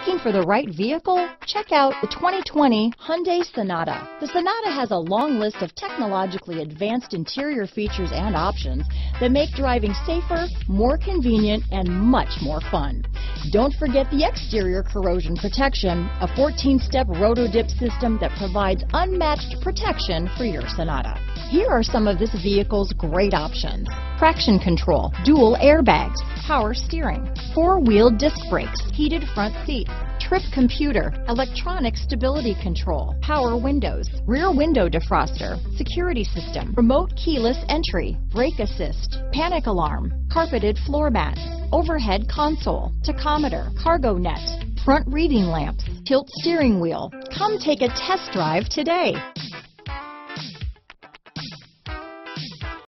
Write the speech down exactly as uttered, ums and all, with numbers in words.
Looking for the right vehicle? Check out the twenty twenty Hyundai Sonata. The Sonata has a long list of technologically advanced interior features and options that make driving safer, more convenient, and much more fun. Don't forget the exterior corrosion protection, a fourteen-step Roto-Dip system that provides unmatched protection for your Sonata. Here are some of this vehicle's great options: traction control, dual airbags, power steering, four-wheel disc brakes, heated front seats, trip computer, electronic stability control, power windows, rear window defroster, security system, remote keyless entry, brake assist, panic alarm, carpeted floor mats, overhead console, tachometer, cargo net, front reading lamps, tilt steering wheel. Come take a test drive today.